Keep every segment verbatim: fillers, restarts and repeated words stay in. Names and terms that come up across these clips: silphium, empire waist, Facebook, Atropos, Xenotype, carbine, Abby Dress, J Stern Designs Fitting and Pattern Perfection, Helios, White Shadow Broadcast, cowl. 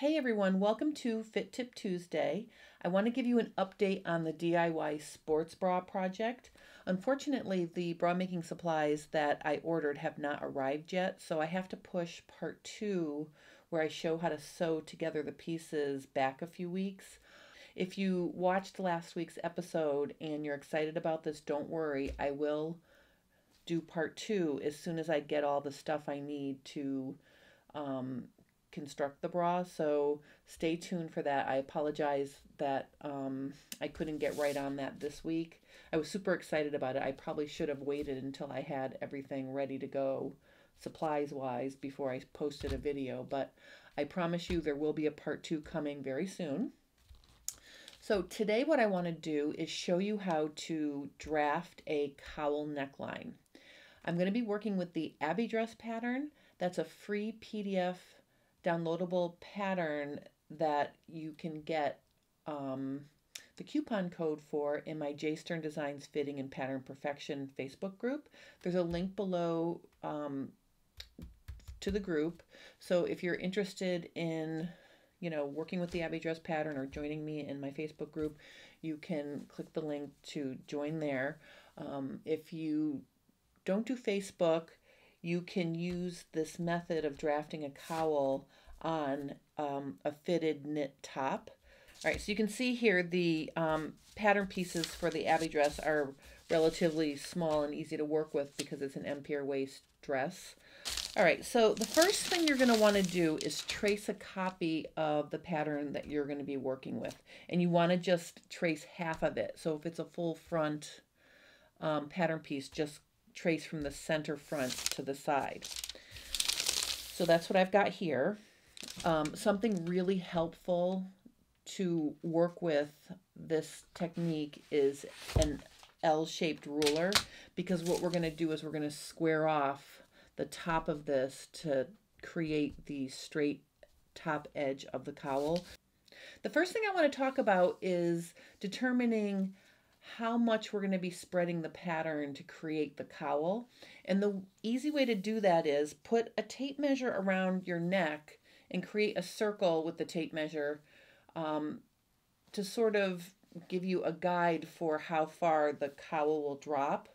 Hey everyone, welcome to Fit Tip Tuesday. I want to give you an update on the D I Y sports bra project. Unfortunately, the bra making supplies that I ordered have not arrived yet, so I have to push part two where I show how to sew together the pieces back a few weeks. If you watched last week's episode and you're excited about this, don't worry, I will do part two as soon as I get all the stuff I need to um, construct the bra, so stay tuned for that. I apologize that um, I couldn't get right on that this week. I was super excited about it. I probably should have waited until I had everything ready to go supplies wise before I posted a video, but I promise you there will be a part two coming very soon. So today what I want to do is show you how to draft a cowl neckline. I'm going to be working with the Abby Dress pattern. That's a free P D F downloadable pattern that you can get um, the coupon code for in my J Stern Designs Fitting and Pattern Perfection Facebook group. There's a link below um, to the group. So if you're interested in, you know, working with the Abby Dress pattern or joining me in my Facebook group, you can click the link to join there. Um, if you don't do Facebook, you can use this method of drafting a cowl on um, a fitted knit top. All right, so you can see here the um, pattern pieces for the Abby dress are relatively small and easy to work with because it's an empire waist dress. All right, so the first thing you're going to want to do is trace a copy of the pattern that you're going to be working with, and you want to just trace half of it. So if it's a full front um, pattern piece, just trace from the center front to the side. So that's what I've got here. Um, something really helpful to work with this technique is an L-shaped ruler, because what we're going to do is we're going to square off the top of this to create the straight top edge of the cowl. The first thing I want to talk about is determining how much we're going to be spreading the pattern to create the cowl. And the easy way to do that is put a tape measure around your neck and create a circle with the tape measure um, to sort of give you a guide for how far the cowl will drop.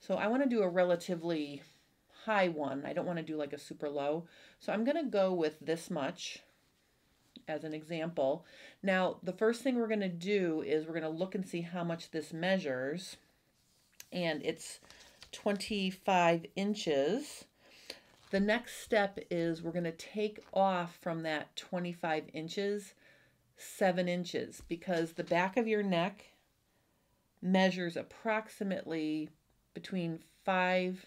So I want to do a relatively high one. I don't want to do like a super low. So I'm going to go with this much as an example. Now, the first thing we're going to do is we're going to look and see how much this measures, and it's twenty-five inches. The next step is we're going to take off from that twenty-five inches, seven inches, because the back of your neck measures approximately between five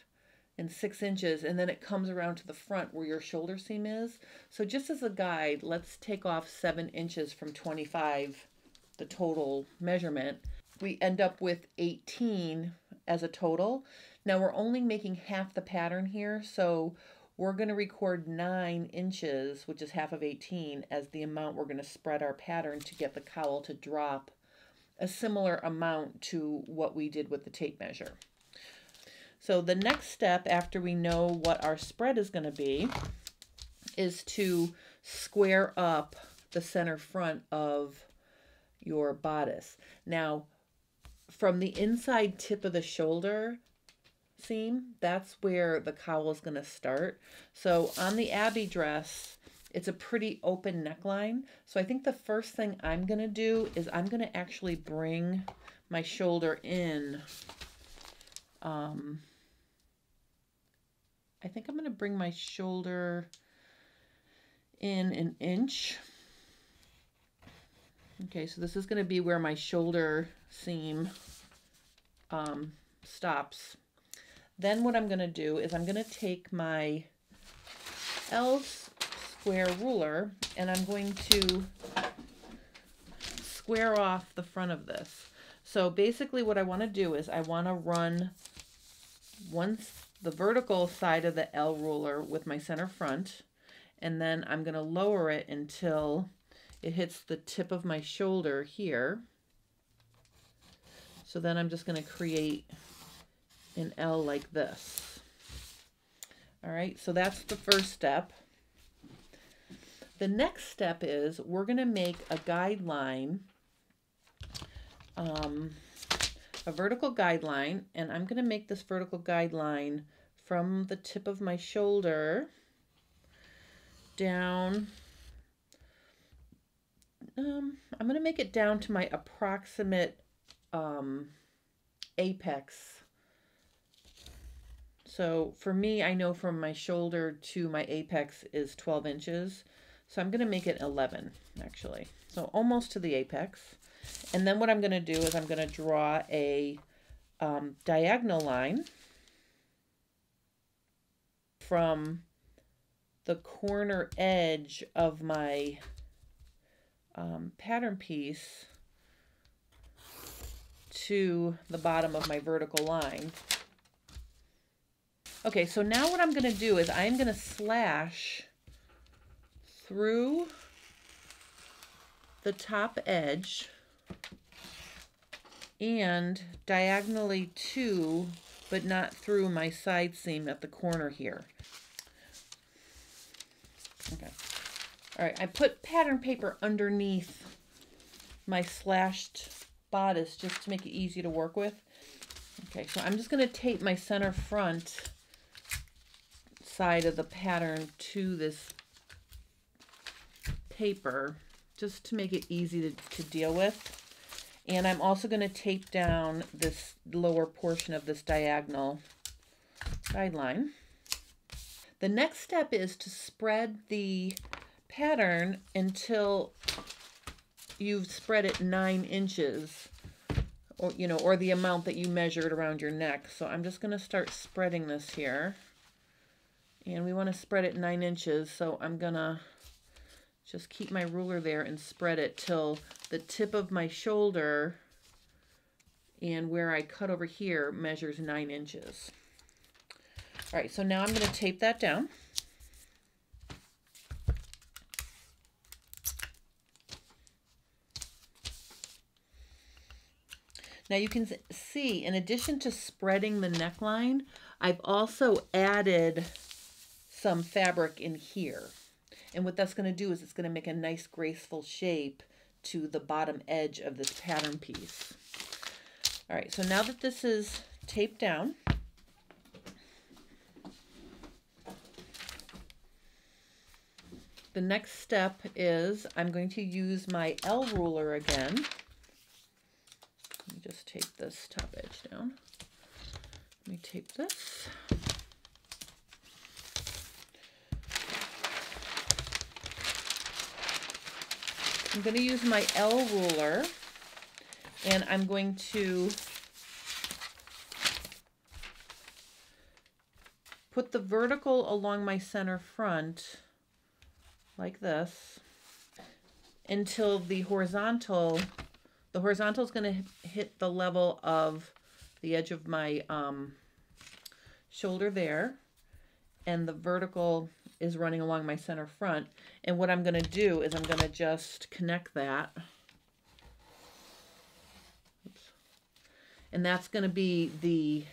and six inches, and then it comes around to the front where your shoulder seam is. So just as a guide, let's take off seven inches from twenty-five, the total measurement. We end up with eighteen as a total. Now we're only making half the pattern here, so we're going to record nine inches, which is half of eighteen, as the amount we're going to spread our pattern to get the cowl to drop a similar amount to what we did with the tape measure. So the next step, after we know what our spread is going to be, is to square up the center front of your bodice. Now, from the inside tip of the shoulder seam, that's where the cowl is going to start. So on the Abby dress, it's a pretty open neckline. So I think the first thing I'm going to do is I'm going to actually bring my shoulder in. Um, I think I'm going to bring my shoulder in an inch. Okay, so this is going to be where my shoulder seam um, stops. Then what I'm going to do is I'm going to take my L square ruler and I'm going to square off the front of this. So basically what I want to do is I want to run one, the vertical side of the L ruler with my center front, and then I'm going to lower it until it hits the tip of my shoulder here. So then I'm just going to create an L like this. All right, so that's the first step. The next step is we're going to make a guideline, um, a vertical guideline, and I'm going to make this vertical guideline from the tip of my shoulder down. Um, I'm going to make it down to my approximate um, apex. So for me, I know from my shoulder to my apex is twelve inches. So I'm going to make it eleven, actually. So almost to the apex. And then what I'm going to do is I'm going to draw a um, diagonal line from the corner edge of my um, pattern piece to the bottom of my vertical line. Okay, so now what I'm going to do is I'm going to slash through the top edge and diagonally to, but not through my side seam at the corner here. Okay. All right, I put pattern paper underneath my slashed bodice just to make it easy to work with. Okay, so I'm just going to tape my center front side of the pattern to this paper just to make it easy to, to deal with. And I'm also going to tape down this lower portion of this diagonal guideline. The next step is to spread the pattern until you've spread it nine inches or, you know, or the amount that you measured around your neck. So I'm just going to start spreading this here, and we want to spread it nine inches. So I'm going to just keep my ruler there and spread it till the tip of my shoulder and where I cut over here measures nine inches. All right, so now I'm going to tape that down. Now you can see, in addition to spreading the neckline, I've also added some fabric in here. And what that's going to do is it's going to make a nice graceful shape to the bottom edge of this pattern piece. All right, so now that this is taped down, the next step is I'm going to use my L ruler again. Let me just tape this top edge down. Let me tape this. I'm going to use my L ruler, and I'm going to put the vertical along my center front like this until the horizontal, the horizontal is going to hit the level of the edge of my um, shoulder there, and the vertical is running along my center front. And what I'm going to do is I'm going to just connect that. Oops. And that's going to be the,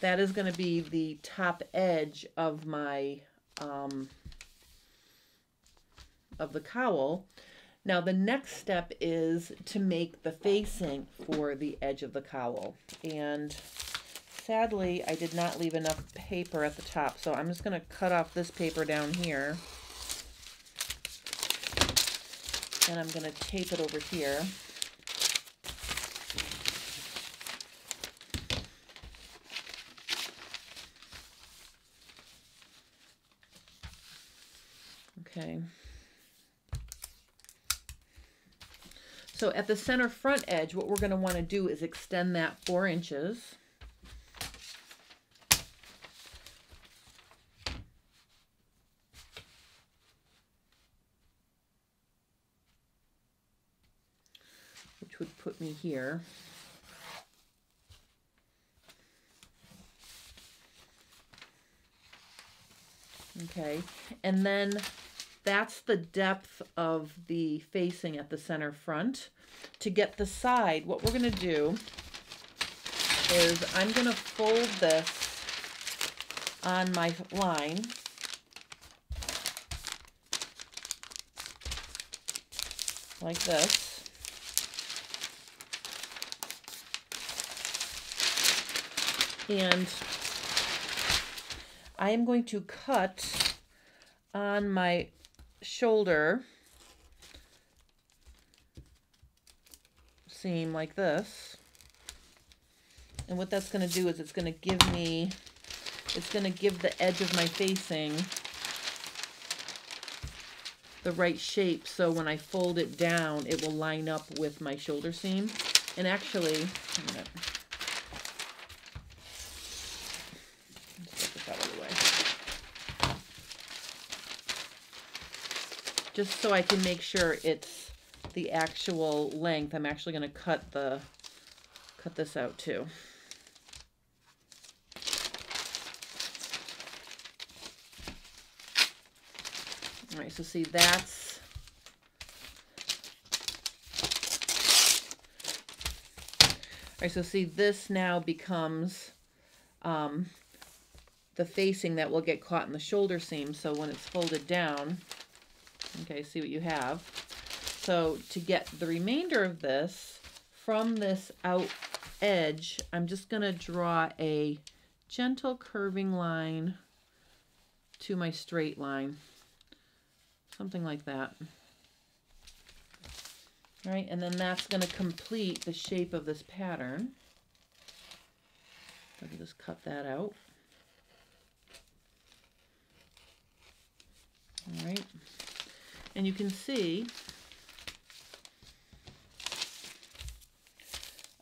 that is going to be the top edge of my, um, of the cowl. Now the next step is to make the facing for the edge of the cowl. And sadly, I did not leave enough paper at the top, so I'm just going to cut off this paper down here, and I'm going to tape it over here. Okay. So at the center front edge, what we're going to want to do is extend that four inches. Would put me here. Okay, and then that's the depth of the facing at the center front. To get the side, what we're going to do is I'm going to fold this on my line like this. And I am going to cut on my shoulder seam like this. And what that's going to do is it's going to give me, it's going to give the edge of my facing the right shape, so when I fold it down, it will line up with my shoulder seam. And actually, I'm gonna just get this out of the way, just so I can make sure it's the actual length. I'm actually going to cut the cut this out too. All right, so see, that's all right. So see, this now becomes um, the facing that will get caught in the shoulder seam. So when it's folded down, okay, see what you have. So to get the remainder of this from this out edge, I'm just gonna draw a gentle curving line to my straight line. Something like that. All right, and then that's going to complete the shape of this pattern. Let me just cut that out. All right, and you can see,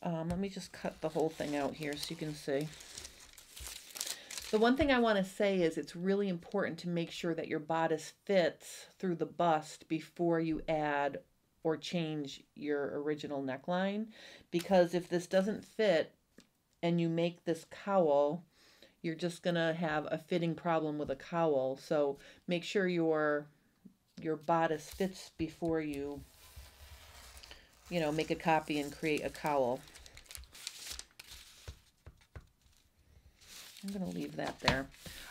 um, let me just cut the whole thing out here so you can see. The one thing I want to say is it's really important to make sure that your bodice fits through the bust before you add or change your original neckline, because if this doesn't fit and you make this cowl, you're just going to have a fitting problem with a cowl. So make sure your your bodice fits before you, you know, make a copy and create a cowl. I'm going to leave that there.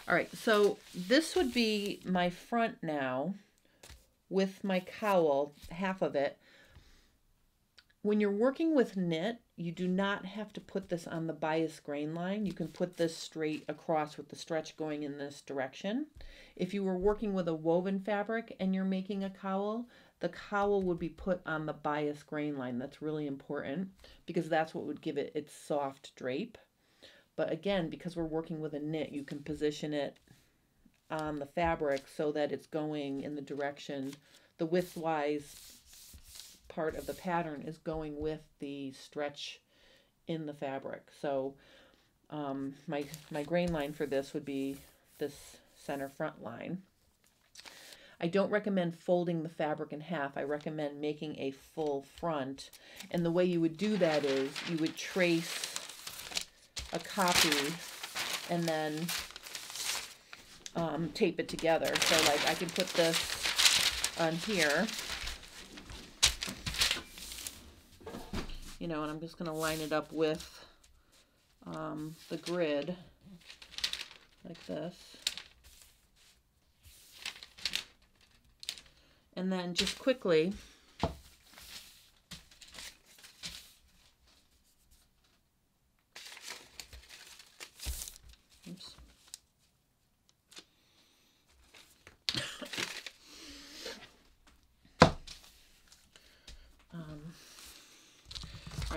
All right, so this would be my front now with my cowl, half of it. When you're working with knit, you do not have to put this on the bias grain line. You can put this straight across with the stretch going in this direction. If you were working with a woven fabric and you're making a cowl, the cowl would be put on the bias grain line. That's really important because that's what would give it its soft drape. But again, because we're working with a knit, you can position it on the fabric so that it's going in the direction, the widthwise part of the pattern is going with the stretch in the fabric. So um, my, my grain line for this would be this center front line. I don't recommend folding the fabric in half. I recommend making a full front. And the way you would do that is you would trace a copy and then um, tape it together. So like I can put this on here, you know, and I'm just going to line it up with um, the grid like this. And then just quickly,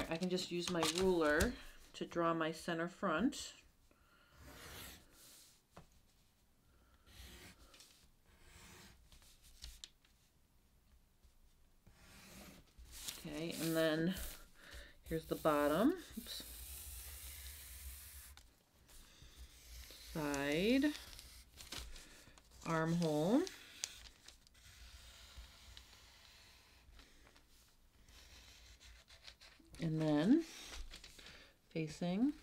I can just use my ruler to draw my center front. Okay, and then here's the bottom. Oops. Side, armhole. And then facing.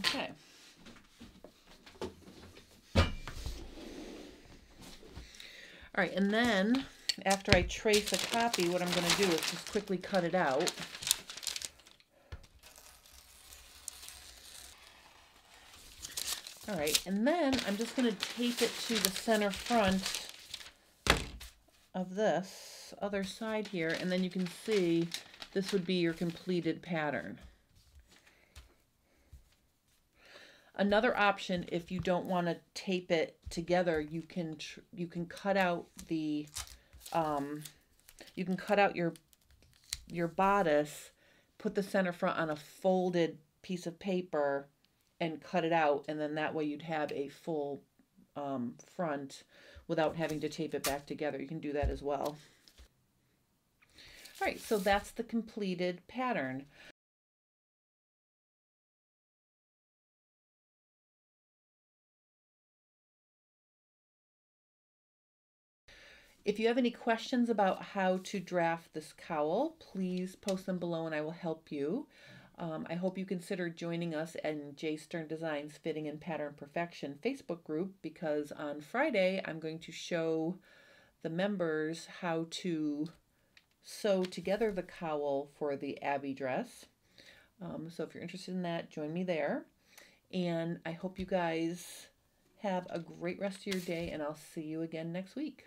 Okay. All right, and then after I trace a copy, what I'm going to do is just quickly cut it out. All right, and then I'm just going to tape it to the center front of this other side here, and then you can see this would be your completed pattern. Another option, if you don't want to tape it together, you can tr you can cut out the um, you can cut out your your bodice, put the center front on a folded piece of paper, and cut it out, and then that way you'd have a full um, front without having to tape it back together. You can do that as well. All right, so that's the completed pattern. If you have any questions about how to draft this cowl, please post them below and I will help you. Um, I hope you consider joining us in J Stern Designs Fitting and Pattern Perfection Facebook group, because on Friday I'm going to show the members how to sew together the cowl for the Abby dress. Um, so if you're interested in that, join me there. And I hope you guys have a great rest of your day, and I'll see you again next week.